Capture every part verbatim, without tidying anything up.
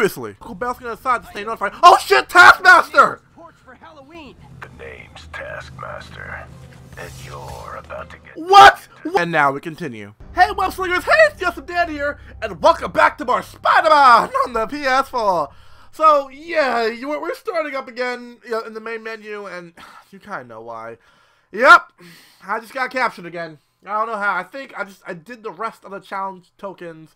Seriously! Go bouncing outside to stay notified. Oh shit, Taskmaster! The name's Taskmaster, and you're about to get... What?! And now we continue. Hey WebSlingers, hey, it's Justin Dan here, and welcome back to more Spider-Man on the P S four! So, yeah, you, we're starting up again you know, in the main menu, and you kinda know why. Yep, I just got captured again. I don't know how. I think I just I did the rest of the challenge tokens,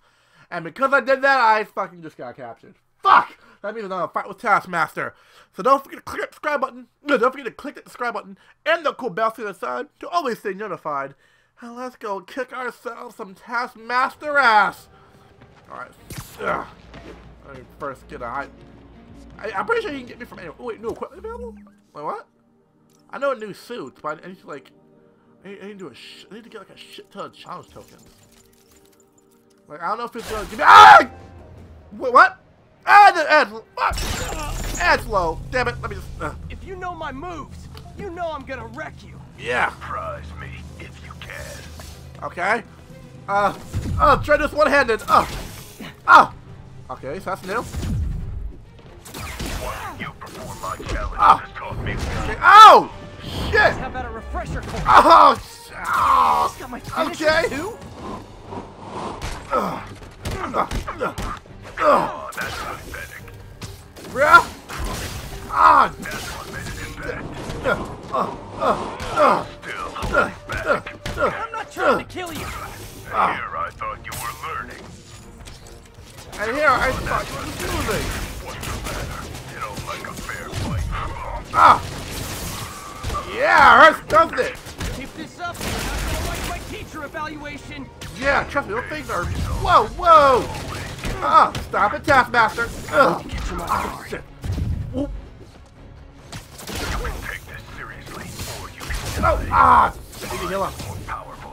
and because I did that, I fucking just got captured. Fuck! That means I'm gonna fight with Taskmaster. So don't forget to click that subscribe button. No, don't forget to click that subscribe button and the cool bell to the side to always stay notified. And let's go kick ourselves some Taskmaster ass. All right. Ugh. Let me first get a high. I, I'm pretty sure you can get me from anywhere. Oh, wait, new equipment available? Wait, what? I know a new suit, but I need to like, I need, I need to do a sh I need to get like a shit ton of challenge tokens. Like I don't know if it's gonna give me. Ah! Wait, what? Ah, the ad, fuck! Ad's low. Damn it. Let me just. Uh. If you know my moves, you know I'm gonna wreck you. Yeah. Surprise me if you can. Okay. Uh. Oh, try this one-handed. Oh. Oh. Okay, so that's new. You perform my challenge. Oh. Me okay. Oh! Shit! How about a refresher course? Oh! Oh. Got my okay. Too? Ugh. Ugh. Oh, that's pathetic. Bruh? Ah! That's what made an impact. Uh, uh, uh, uh, Still holding uh, back. Uh, I'm not trying uh, to kill you. Uh, here I thought you were learning. And here I oh, thought you were losing. What's the matter? You don't like a fair fight. Ah! Yeah, hurts, doesn't it? Keep this up. I'm not gonna like my teacher evaluation. Yeah, trust me, those things are... Whoa, whoa! Uh, stop it, Taskmaster! Ugh! Oh, shit! Ooh. You can take this seriously, or you can die. Oh, ah! I need to heal up.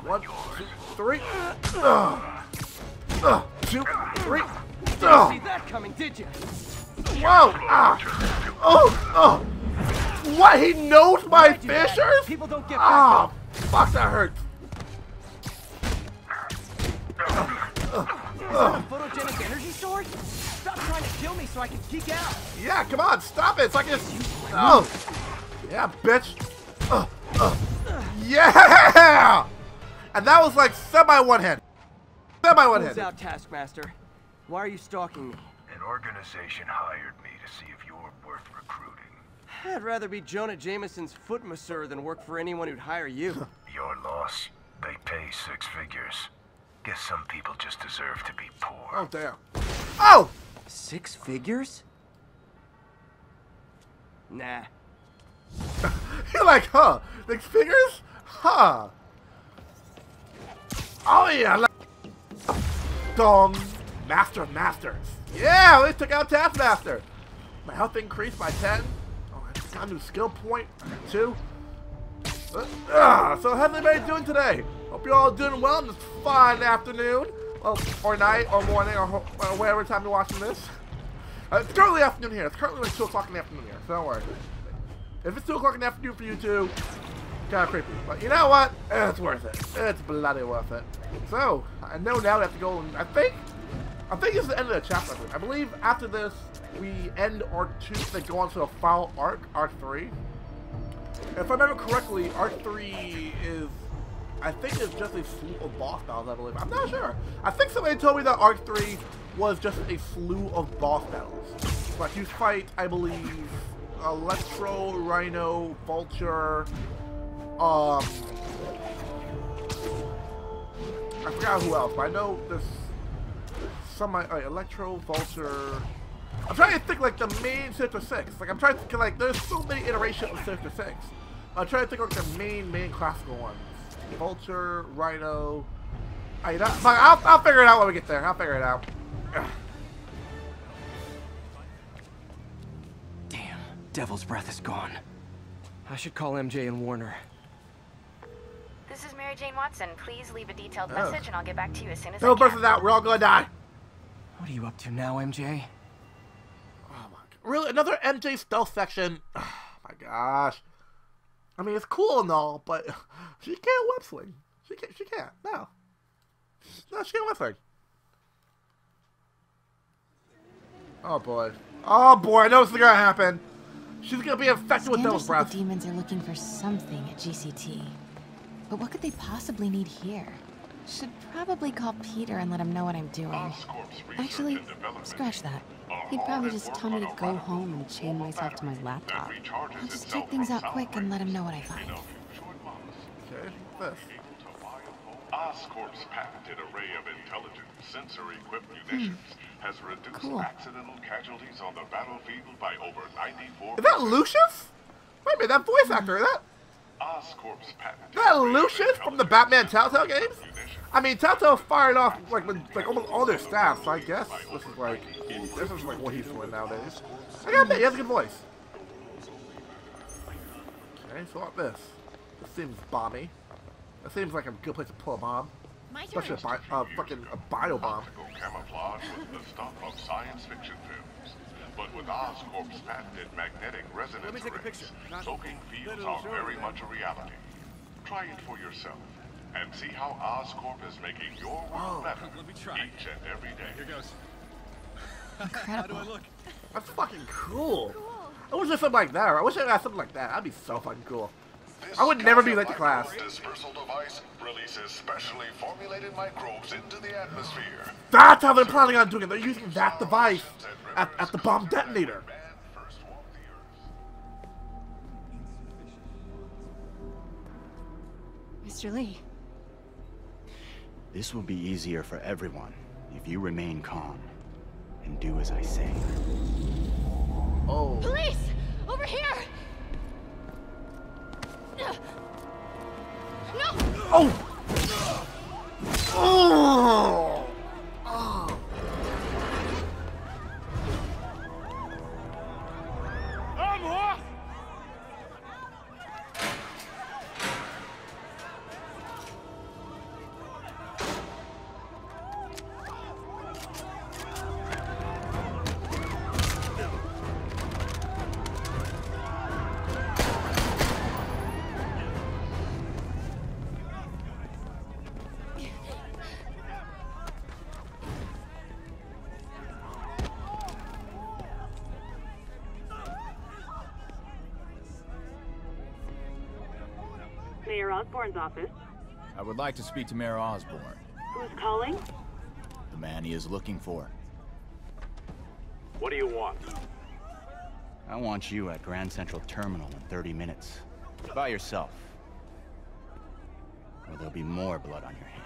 One, two, three. Ugh! Ugh! Two, three. Ugh! You didn't see that coming, did you? Whoa! Ah! Oh! Oh! What? He knows my fishers? People don't get back. Ah! Fuck! That hurts. Ugh! Ugh. Photogenic energy sword? Stop trying to kill me so I can geek out. Yeah, come on, stop it. So I can just... Oh. Yeah, bitch. Uh, uh. Yeah! And that was like semi one-handed. Semi one-handed. Out, Taskmaster. Why are you stalking me? An organization hired me to see if you were worth recruiting. I'd rather be Jonah Jameson's foot masseur than work for anyone who'd hire you. Your loss. They pay six figures. Guess some people just deserve to be poor. Oh, damn. Oh! Six figures? Nah. You're like, huh? Six figures? Huh. Oh, yeah. Like... Dong. Master of Masters. Yeah, we took out Taskmaster. My health increased by ten. Oh, I just got a new skill point. Two. Uh, so how's everybody doing today? Hope you're all doing well in this fine afternoon, well, or night, or morning, or, or whatever time you're watching this. Uh, it's currently afternoon here. It's currently like two o'clock in the afternoon here, so don't worry. If it's two o'clock in the afternoon for you two, kind of creepy. But you know what? It's worth it. It's bloody worth it. So, I know now we have to go and, I think, I think this is the end of the chapter. I believe after this, we end Arc two, then go on to the final arc, Arc three. If I remember correctly, Arc three is... I think it's just a slew of boss battles, I believe. I'm not sure. I think somebody told me that Arc three was just a slew of boss battles. Like, you fight, I believe, Electro, Rhino, Vulture, um... I forgot who else, but I know there's some... Right, Electro, Vulture... I'm trying to think, like, the main Sinister Six. Like, I'm trying to think, like, there's so many iterations of Sinister Six. I'm trying to think, like, the main, main classical ones. Vulture, Rhino. I, I'll, I'll figure it out when we get there. I'll figure it out. Ugh. Damn, Devil's Breath is gone. I should call M J and Warner. This is Mary Jane Watson. Please leave a detailed Ugh. message and I'll get back to you as soon as Devil's Breath is out. We're all gonna die. What are you up to now, M J? Oh my god. Really? Another M J stealth section? Oh my gosh. I mean, it's cool and all, but she can't web sling. She can't. She can't. No. No, she can't web sling. Oh boy. Oh boy, I know what's gonna happen. She's gonna be infected Sanders with Devil's Breath. The demons are looking for something at G C T. But what could they possibly need here? Should probably call Peter and let him know what I'm doing. Actually, scratch that. He'd probably just tell me to go home and chain myself to my laptop. I'll just check things out quick and let him know what I find. Okay. Oscorp's patented array of intelligent sensor-equipped munitions hmm. has reduced cool. accidental casualties on the battlefield by over ninety-four percent. Is that Lucius? Wait a minute, that voice actor, is that? Oscorp's patented is that Lucius from the Batman Telltale games? I mean, Telltale fired off like when, like almost all their staff, so I guess this is like this is like what he's doing nowadays. I gotta bet he has a good voice. Okay, so what this? This seems bomby. That seems like a good place to pull a bomb. Especially a, bi uh, fucking a bio bomb. Camouflage was the stuff of science fiction films. But with Oscorp's patented magnetic resonance rays, soaking fields are very much a reality. Try it for yourself and see how Oscorp is making your world oh. better each and every day. Here goes. Incredible. How do I look? That's fucking cool. cool. I wish I had something like that. I wish I had something like that. That'd be so fucking cool. This I would never be late to class. Dispersal device releases specially formulated microbes into the atmosphere. That's how they're planning on doing it. They're using that device at, at the bomb detonator. Mister Lee. This will be easier for everyone if you remain calm and do as I say. Oh. Police! Over here! No. Oh. Oh. Oh. I'm off. Osborn's office. I would like to speak to Mayor Osborn. Who's calling? The man he is looking for. What do you want? I want you at Grand Central Terminal in thirty minutes. By yourself. Or there'll be more blood on your hands.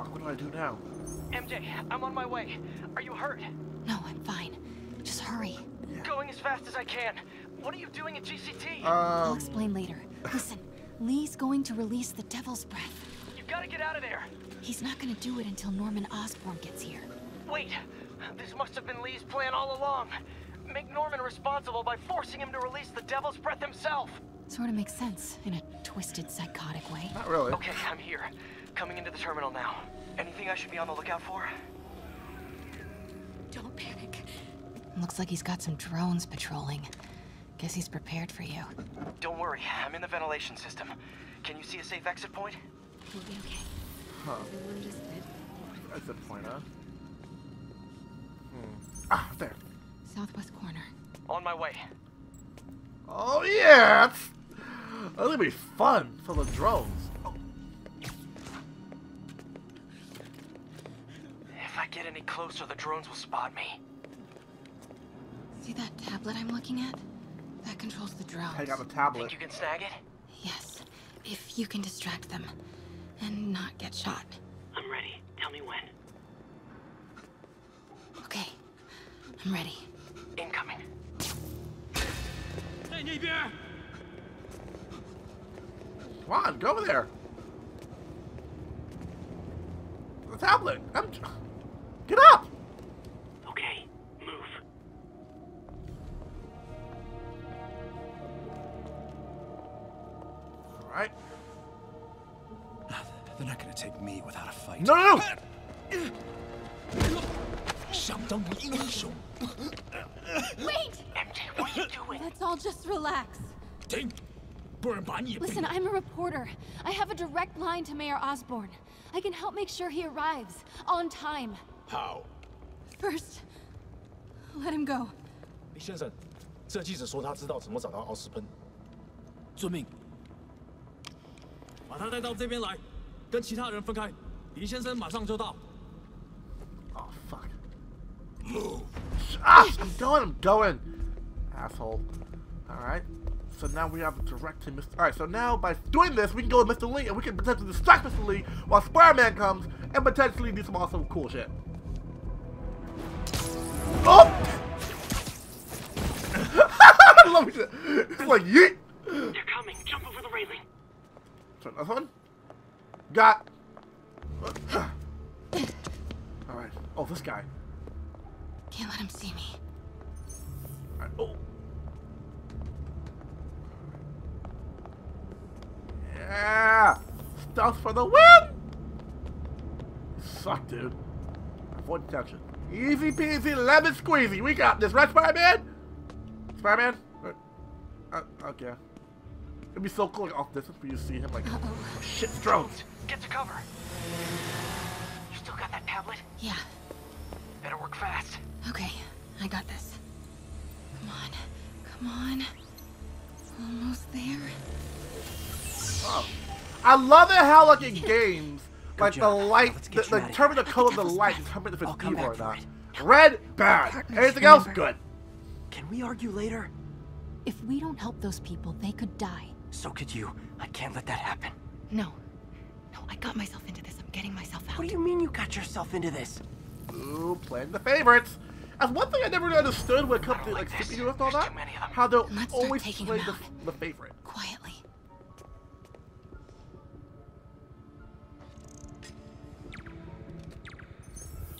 What do I do now? M J, I'm on my way. Are you hurt? No, I'm fine. Just hurry. Yeah. Going as fast as I can. What are you doing at G C T? Um... I'll explain later. Listen, Lee's going to release the Devil's Breath. You gotta get out of there. He's not gonna do it until Norman Osborn gets here. Wait, this must have been Lee's plan all along. Make Norman responsible by forcing him to release the Devil's Breath himself. Sort of makes sense in a twisted, psychotic way. Not really. Okay, I'm here. Coming into the terminal now. Anything I should be on the lookout for? Don't panic. Looks like he's got some drones patrolling. Guess he's prepared for you. Don't worry, I'm in the ventilation system. Can you see a safe exit point? We'll be okay. Huh. Exit point, huh? Hmm. Ah, there. Southwest corner. On my way. Oh yeah! That's gonna be fun for the drones. If I get any closer, the drones will spot me. See that tablet I'm looking at? That controls the drones. I got a tablet. Think you can snag it? Yes, if you can distract them and not get shot. I'm ready. Tell me when. Okay, I'm ready. Incoming. Hey, neighbor! Come on, go over there. The tablet. I'm. Get up! Okay, move. right? They're not gonna take me without a fight. No! Wait! M J, what are you doing? Let's all just relax. Listen, I'm a reporter. I have a direct line to Mayor Osborn. I can help make sure he arrives on time. How? First, let him go. Oh, fuck. Move. Ah, I'm going, I'm going. Asshole. Alright. So now we have a direct to Mister Alright, so now by doing this, we can go to Mister Lee and we can potentially distract Mister Lee while Spider-Man comes and potentially do some awesome cool shit. Oh! I love it. It's like, yeet! They're coming. Jump over the railing. So another one? Got. Alright. Oh, this guy. Can't let him see me. Alright. Oh. Yeah! Stealth for the win! Suck, dude. Avoid detection. Easy peasy, lemon squeezy. We got this, right, Spider-Man? Spider-Man? Uh, okay. It'd be so cool, like, off distance for you to see him, like, uh-oh. Shit, drones. Get to cover. You still got that tablet? Yeah. Better work fast. Okay, I got this. Come on. Come on. Almost there. Oh. I love it how, like, in games, Good like, job. the light, the, the determine the color of the light, determine if it's evil or not. Red, bad. Anything else, good. Can we argue later? If we don't help those people, they could die. So could you. I can't let that happen. No. No, I got myself into this. I'm getting myself out. What do you mean you got yourself into this? Ooh, playing the favorites. That's one thing I never really understood when it comes to, like, like superheroes and all that. How they'll always play the, the favorite. Quietly.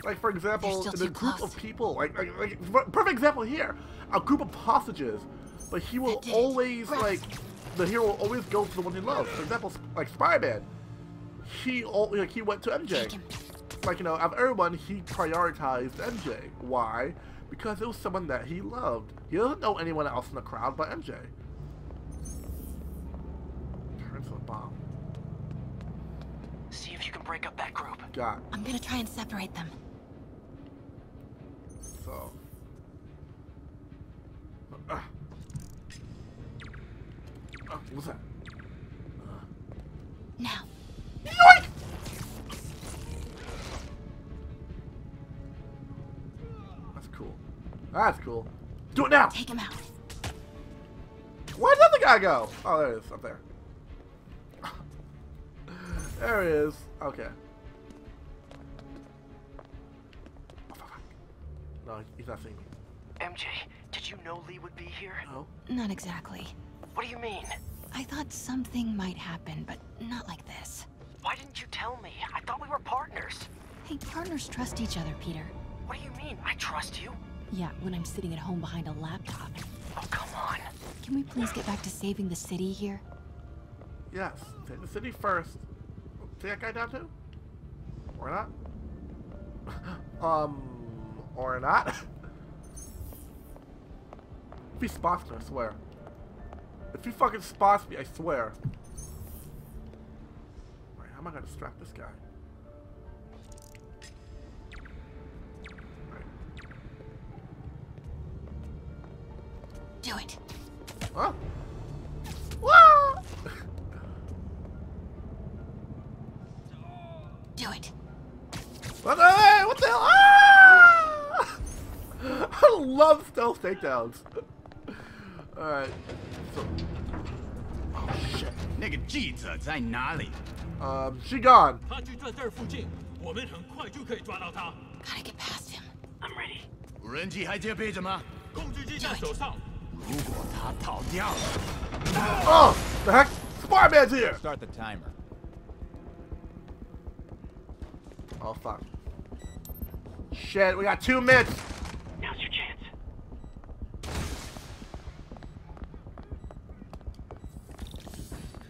Like, for example, in a group close. of people, like, like, like, perfect example here, a group of hostages, but he will always, Rest. like, the hero will always go for the one he loves. For example, like, Spider-Man, he, like, he went to M J. Like, you know, out of everyone, he prioritized M J. Why? Because it was someone that he loved. He doesn't know anyone else in the crowd but M J. Turns to a bomb. See if you can break up that group. God. I'm gonna try and separate them. So. Uh, uh, what's that? Uh. Now. Yoink! That's cool. That's cool. Do it now! Take him out. Where'd the other guy go? Oh, there it is. Up there. There it is. Okay. Oh, fuck. No, he's not seeing me. M J, did you know Lee would be here? No. Not exactly. What do you mean? I thought something might happen, but not like this. Why didn't you tell me? I thought we were partners. Hey, partners trust each other, Peter. What do you mean? I trust you? Yeah, when I'm sitting at home behind a laptop. Oh, come on. Can we please get back to saving the city here? Yes, save the city first. See that guy down too? Or not? um, or not? If he spots me, I swear. If he fucking spots me, I swear. Wait, how am I gonna distract this guy? Right. Do it. Huh? Whoa! Do it. What, uh, what the hell? Ah! I love stealth takedowns. Alright. So. Oh shit. Um, she gone. Gotta get past him. I'm ready. Oh, the heck? Spider-Man's here! Start the timer. Oh fuck. Shit, we got two minutes. Now's your chance.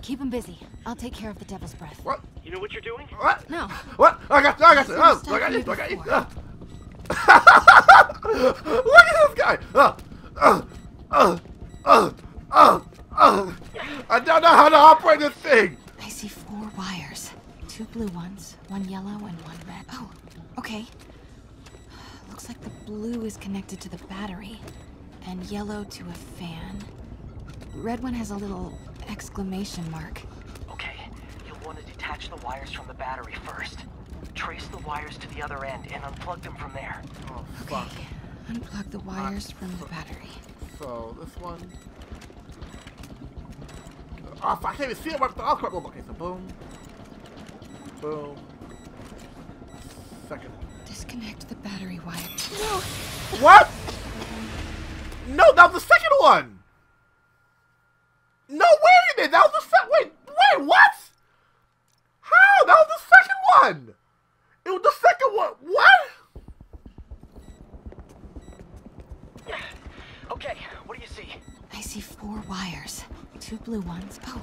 Keep him busy. I'll take care of the Devil's Breath. What? You know what you're doing? What? No. What? I got I got this. Oh, I got this. I got this. Look at this guy. Oh, oh, oh, oh, oh, oh. I don't know how to operate this thing. I see four wires. Two blue ones, one yellow, and one red. Oh, okay. Looks like the blue is connected to the battery, and yellow to a fan. Red one has a little exclamation mark. Okay, you'll want to detach the wires from the battery first. Trace the wires to the other end and unplug them from there. Oh, fuck. Okay, unplug the wires uh, from the battery. So, this one... Oh, I can't even see it! Okay, so boom. Boom. Second. Disconnect the battery wire. No! What?! No, that was the second one! No, wait a minute! That was the second... Wait, wait, what?! How? That was the second one! It was the second one! What?! Okay, what do you see? I see four wires. Two blue ones. Oh,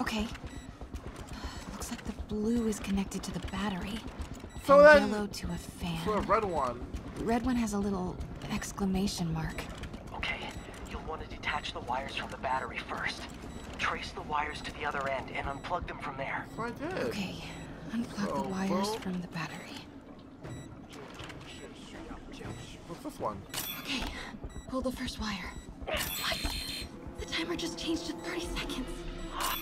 okay. Looks like the blue is connected to the battery. So then, yellow to a fan. So a red one. Red one has a little exclamation mark. Okay, you'll want to detach the wires from the battery first. Trace the wires to the other end and unplug them from there. So I did. Okay, unplug so, the wires well. from the battery. What's this one? Okay, pull the first wire. What? The timer just changed to thirty seconds.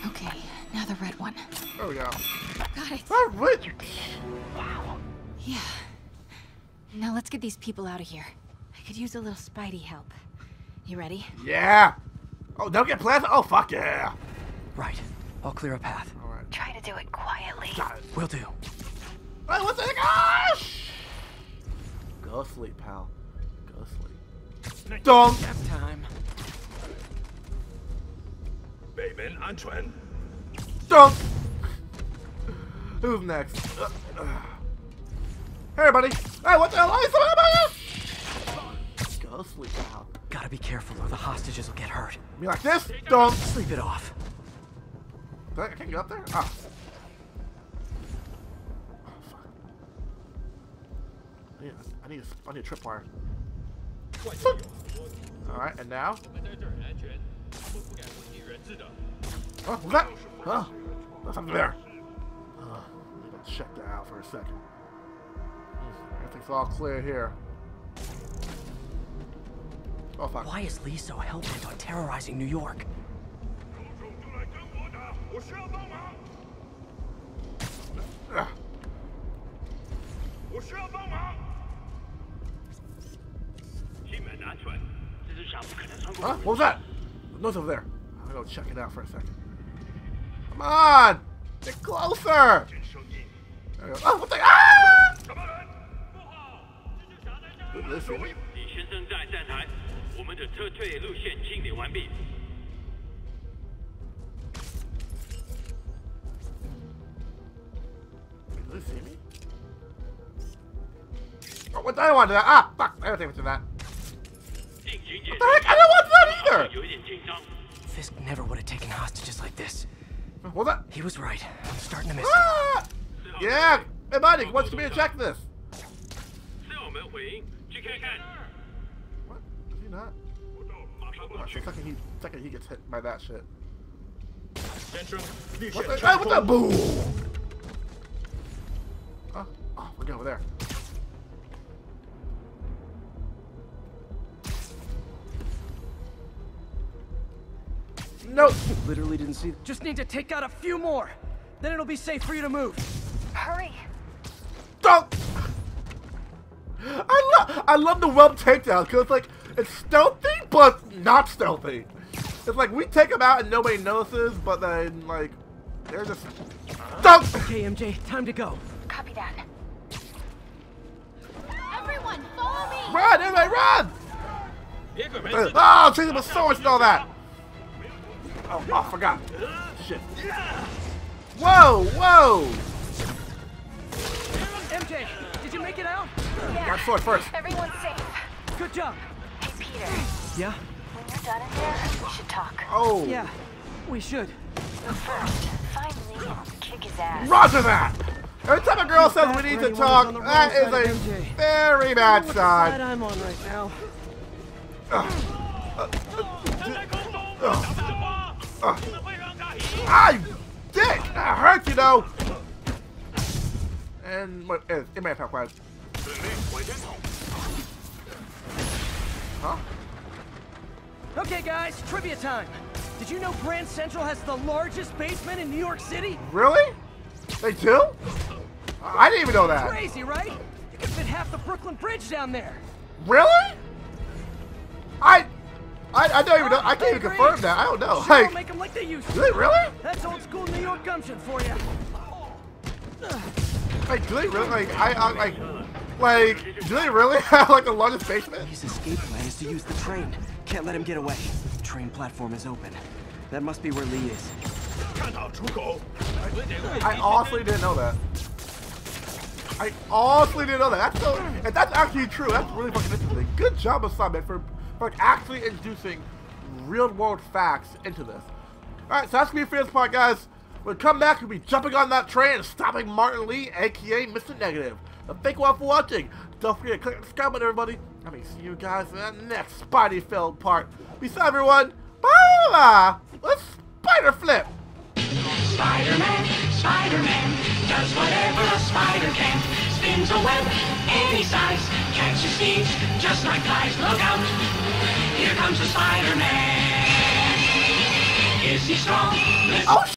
Okay, now the red one. There we go. Got it. Oh, what? You did it. Wow. Yeah. Now let's get these people out of here. I could use a little Spidey help. You ready? Yeah. Oh, don't get plasma. Oh, fuck yeah. Right. I'll clear a path. All right. Try to do it quietly. Got it. Will do. Wait, what the heck? Ah! Go sleep, pal. Go sleep. Don't. Have time. Baby, Antoine. Don't. Who's next? Uh, uh. Hey, everybody! Hey, what the hell are you talking about? Go sleep out. Gotta be careful, or the hostages will get hurt. You like this? Don't sleep it off. I can't get up there. Ah. Oh, fuck. I need, I need a, I need a tripwire. All right, and now. Oh, what's that? Oh, there's something there. Check that out for a second. Everything's all clear here. Oh, fuck. Why is Lee so hell-bent on terrorizing New York? Ugh. Huh? What was that? Nothing's over there. I'm gonna go check it out for a second. Come on! Get closer! Oh, what the? Ah! This is it. Did they see me? Oh, what? I don't want to do that. Ah, fuck! I don't think to that. What the heck? I don't want that either. Fisk never would have taken hostages like this. What that? He was right. I'm starting to miss. Ah! Yeah! Hey, buddy, wants to be a check this. What? Is he not? Oh, second he, second he gets hit by that shit. What the? Hey, what the? Boom! Oh, oh, we're good over there. Nope. Literally didn't see. Just need to take out a few more. Then it'll be safe for you to move. Hurry! Don't! I love I love the web takedown because it's like it's stealthy but not stealthy. It's like we take them out and nobody notices, but then like they're just don't. Okay, M J, time to go. Copy that. Everyone, follow me! Run, everybody, run! Oh, I'm chasing my sword and all that. Oh, oh, I forgot. Shit. Whoa, whoa! M J, did you make it out? Yeah. Got sword first. Everyone's safe. Good job. Hey, Peter. Yeah? When you're done in there, we should talk. Oh. Yeah, we should. Roger that! Every time a girl says we need to talk, that is a very bad sign. I'm on right now. Ah, you dick! That hurt, you know. And what? It may have quite. Huh? Okay, guys, trivia time. Did you know Grand Central has the largest basement in New York City? Really? They do? I didn't even know that. Crazy, right? You could fit half the Brooklyn Bridge down there. Really? I, I, I don't even know. I can't even confirm that. I don't know. Sure, like, make them like they used to. Do they really? That's old school New York gumption for you. Like, do they really? Like, I, I like, like, do they really have like the largest basement? His escape plan is to use the train. Can't let him get away. The train platform is open. That must be where Lee is. I honestly didn't know that. I honestly didn't know that. That's so, if that's actually true, that's really fucking interesting. Good job, Simon, for, for actually introducing real-world facts into this. Alright, so that's going to be for this part, guys. When we come back, we'll be jumping on that train and stopping Martin Lee, a k a. Mister Negative. So thank you all for watching. Don't forget to click the subscribe button, everybody. Let me see you guys in the next Spidey-filled part. Besides, everyone, bye! Let's spider flip! Spider-Man, Spider-Man, does whatever a spider can. Spins a web any size, catches thieves just like flies. Look out, here comes a Spider-Man. Is he strong? Let's oh,